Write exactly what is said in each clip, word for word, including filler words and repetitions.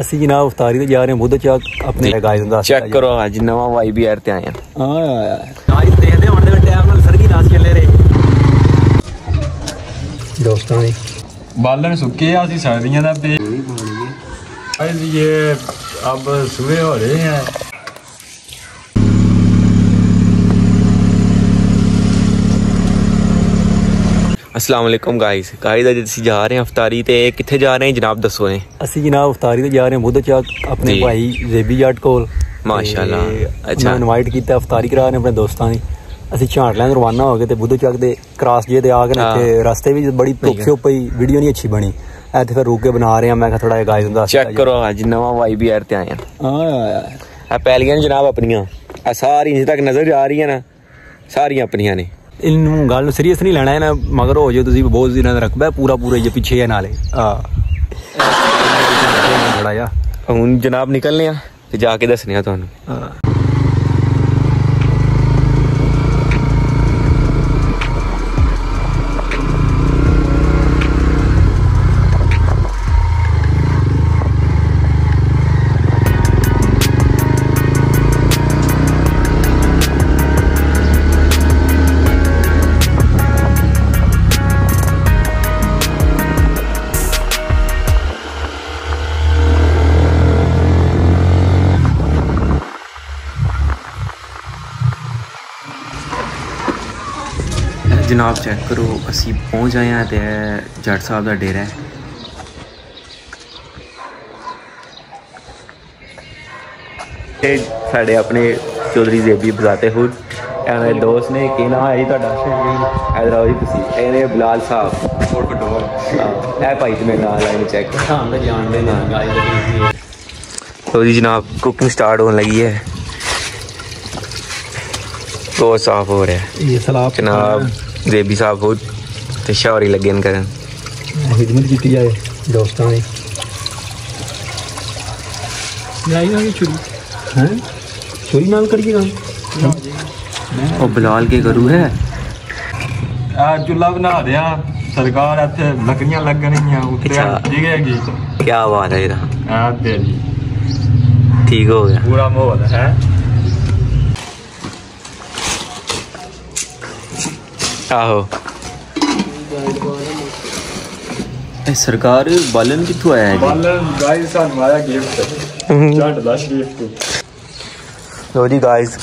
ਅਸੀਂ ਜਨਾਬ ਉਫਤਾਰੀ ਤੇ ਜਾ ਰਹੇ ਹਾਂ ਬੁੱਧ ਚੱਕ ਆਪਣੇ ਗਾਇਜ਼ ਦਾ ਚੈੱਕ ਕਰੋ। ਅੱਜ ਨਵਾਂ ਵਾਈ ਵੀ ਆਰ ਤੇ ਆਏ ਹਾਂ। ਹਾਂ ਅੱਜ ਦੇਖਦੇ ਹੁਣ ਦੇ ਟਾਈਮ ਨਾਲ ਸਰਗੀ ਨਾਸ ਚੱਲੇ ਰਹੇ ਦੋਸਤਾਂ ਦੀ बालन सूखे आ सर्दियों का पेड़ आज ये अब सुबह हो रहे हैं। अस्सलाम वालेकुम गाइस गाइस अज असीं जा रहे हैं अफतारी ते कित्थे जा रहे हैं जनाब दसो ने। असीं जनाब अफतारी ते जा रहे हैं बुद्ध चौक अपने भाई रेबी जाट कोल माशाल्लाह। अच्छा इनवाइट कीता अफतारी करा रहे अपने दोस्तां दी। असीं झांटलां नूं रवाना हो गए ते बुद्ध चौक दे क्रास जे ते आ गए ते रास्ते भी बड़ी धुप से पई वीडियो नहीं अच्छी बनी ऐ ते फिर रुक के बना रहे हैं। मैं थोड़ा गाइस दा चेक करो आज नवा वाई भी आर ते आए हैं। आ पैलियां ने जनाब अपनियां आ सारी जिद तक नजर आ रही है ना सारी अपनियां ने। इन गल सीरियस नहीं लेना है ना मगर हो जो तुसी बहुत दिन दा रखबा पूरा पूरा ये पीछे है नाले थोड़ा जा हुन जनाब निकलने आ ते जाके दसने आ तुहानू। जनाब चेक करो असी पहुंच आए हैं ते जट साहब का डेरा है। साढ़े अपने चौधरी जेबी बजाते हुए एने दोस्त ने कि नाम है जी बिलाल साहब ए भाई तुम्हें नाल आए चेक तो जी जनाब कुकिंग स्टार्ट होने लगी है तो साफ हो रहा है ये सलाब जनाब जेबी साहब बहुत तशावरी लगे न करन खिदमत की जाए दोस्तों ने लाई ना ये चोरी हैं चोरी नाल करके काम ओ बिलाल के करू है आ चुल्ला बना दिया सरकार इथे लकड़ियां लगनियां उठे जगह की क्या बात है इधर आ तेरी ठीक हो गया पूरा माहौल है। आहो ए सरकार बालन कित्थों आया है जी बालन गाइस सानू आया गिफ्ट झटदा गिफ्ट। लो जी गाइस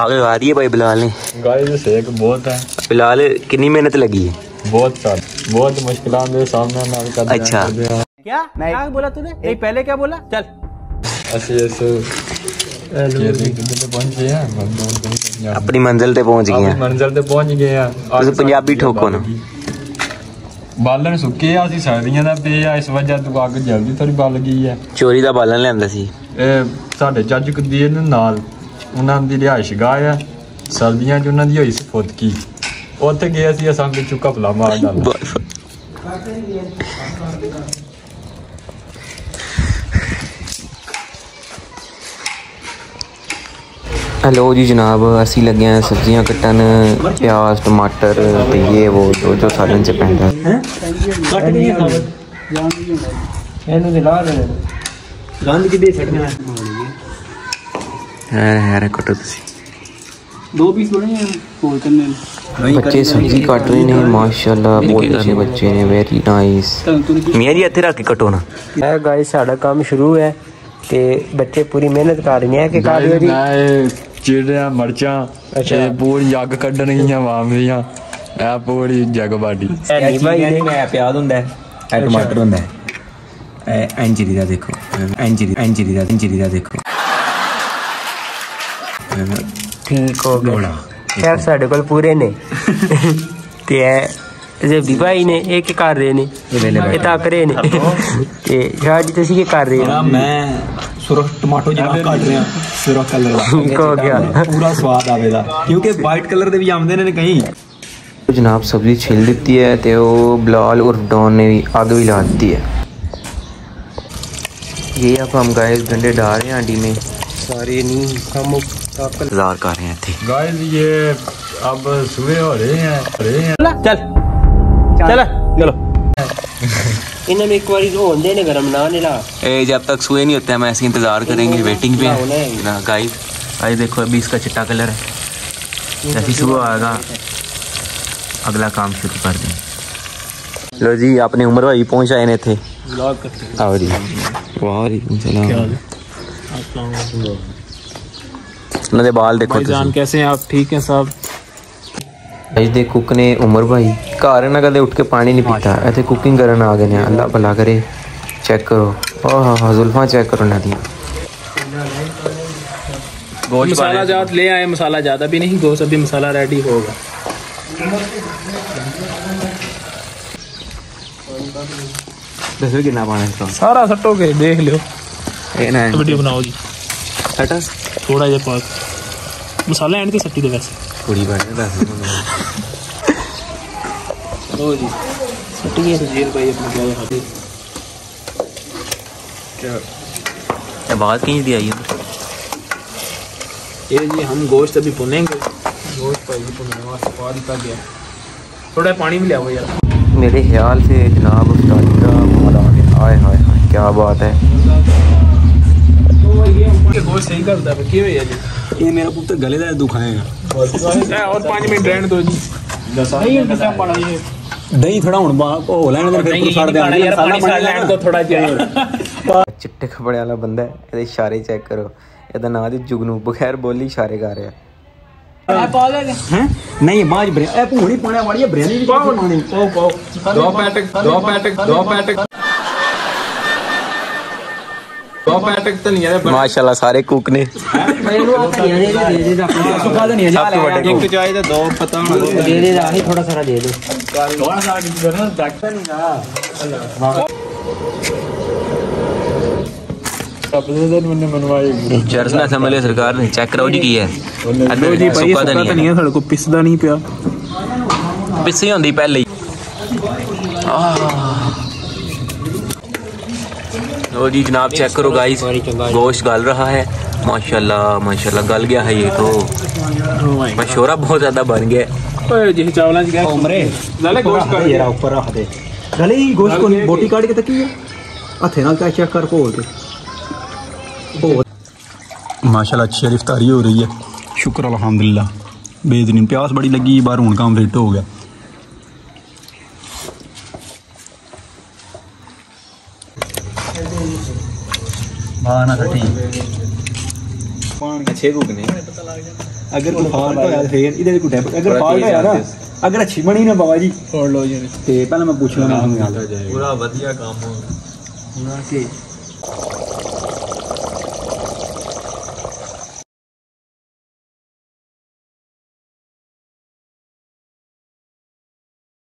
आगे आ रही है भाई बिलाल ने गाइस सेक बहुत है। बिलाल कितनी मेहनत लगी है बहुत साल बहुत मुश्किलों के सामना नाल कर। अच्छा क्या क्या बोला तूने नहीं पहले क्या बोला चल ऐसे ऐसे अपनी मंजिल ते पहुंच गए हैं मंजिल ते पहुंच गए हैं। तुसी पंजाबी ठोको ना बालन सुके आ सी सर्दियां दा पे आ इस वजह तू अग जल्दी थोड़ी बल गई है। चोरी दा बालन लेंदा सी ए साडे जज कदीर ने नाल उनां दी रिहाइश गाह है सर्दियां च उनां दी होई सी फुदकी ओथे गए सी असां विचों कपला मार डाला। हेलो जी जनाब असी लगे हैं सब्जियां कट्टन प्याज टमाटर ते ये वो जो जो सालन च पैंदा हैं कट नहीं है जान नहीं है एनु दिला रे गंद की दे छड़ना है यार कटो तुसी दो भी थोड़े हैं कोल करने बच्चे सब्जी काट रहे हैं माशाल्लाह बहुत अच्छे बच्चे ने वेरी नाइस। मियां जी इथे रख के कटो ना ए गाइस साडा काम शुरू है ते बच्चे पूरी मेहनत कर रहे हैं कि काट चिड़िया मर्चा अच्छा पूरी जग कड्डनियां वामरियां ए पूरी जग बाडी ए भाई मैं प्याज हुंदा है टमाटर हुंदा है ए एंजरी दा देखो एंजरी एंजरी दा एंजरी दा देखो ठीक हो गया शेफ साडे कोल पूरे ने ते जे भाई ने एक एक कर रहे ने ए तक रहे ने ते शाह जी तुसी के कर रहे हो मैं सुरख टमाटो जनाब काट रहे हैं सुरख कलर को क्या पूरा स्वाद आवेगा क्योंकि वाइट कलर दे भी आमदे ने कहीं जनाब सब्जी छिल देती है ते वो बिलाल और डॉन ने भी आग भी ला दी है। ये अब हम गाइस गंडे डाल रहे हैं आंटी में सारे नहीं हम इंतजार कर रहे हैं थे गाइस ये अब सुबह हो रहे हैं रहे हैं चल चल चलो इन्होंने एक बार होने देने गर्म ना निला ए जब तक सूए नहीं होते हैं हम ऐसे इंतजार करेंगे, वेटिंग पे ना गाइस। गाइस देखो अभी इसका चिट्टा कलर है, जैसे सुबह आएगा अगला काम शुरू कर दें। लो जी अपने उम्र भाई पहुँच आए ने थे वाह बाल देखो जान कैसे हैं आप, ठीक हैं साहब? अजय कुक ने उमर भाई घर ना कदे उठ के पानी नहीं पीता, ऐसे कुकिंग करन आ गए ने। अल्लाह भला करे, चेक करो ओह हा जुल्फा चेक करो ना दिया। मसाला जात ले आए, मसाला ज़्यादा भी नहीं, गोश्त अभी मसाला रेडी होगा। दसो कितना पाना है सारा सट्टो के देख लियो, ये ना वीडियो बनाओ जी। सटा थोड़ा ये पास मसाला ऐड के सट्टी दे वैसे थोड़ी बात है। लो जी सटिए सुजील भाई अपने क्या हाथी क्या बात कहीं दी आई है। ये जी हम गोश्त अभी भुनेंगे, गोश्त भाई भुनने वाला स्वाद का गया। थोड़ा पानी भी ले आओ यार। मेरे ख्याल से जनाब उस्ताद का मामला आ गया। हाय हाय हाय क्या बात है। तो ये ऊपर के गोश्त सही करता है क्यों है जी? ये मेरा पुत्र गले दर्द दुखाएगा। और पाँच मिनट रहने दो जी। दही थोड़ा हुण ओ लैण दे फिर छाड़ दे यार, पानी छाड़ लैण को थोड़ा चाहिए। चिट्टे कपड़े वाला बंदा है, इहदे इशारे चेक करो, इहदा नाम है जुगनू, बगैर बोली इशारे कर रहा है। ए पागल हैं नहीं बाज ब्रे ए पूरी पाने वाली है ब्रेनी भी बनानी। ओ ओ दो पैटक दो पैटक दो पैटक दो पैटक तो नहीं है माशाल्लाह। सारे कुक ने सरकार ने चेक कराओ जी की है पिसदा नहीं पिया, पिसी होंदी पहले ही। लो जी जनाब चेक करो गाइस, गोश्त गल रहा है माशाल्लाह माशाल्लाह गल गया है। ये तो मशहूरा बहुत ज़्यादा बन गया। ओए जी चावला जी क्या उमरे लाले गोश्त का ये ऊपर रख दे, गले ही गोश्त को बोटी काट के तकी है हाथे नाल क्या चेक कर खोल दे। माशाल्लाह अच्छी इफ्तारी हो रही है, शुक्र अल्हम्दुलिल्लाह बेहतरीन। प्यास बड़ी लगी बाहर हूं काम लेट हो गया। ना तो अगर अगर अच्छी बनी ना बाबा जी और लो जी ते पहले मैं पूछ लूंगा पूरा बढ़िया काम हो पूरा के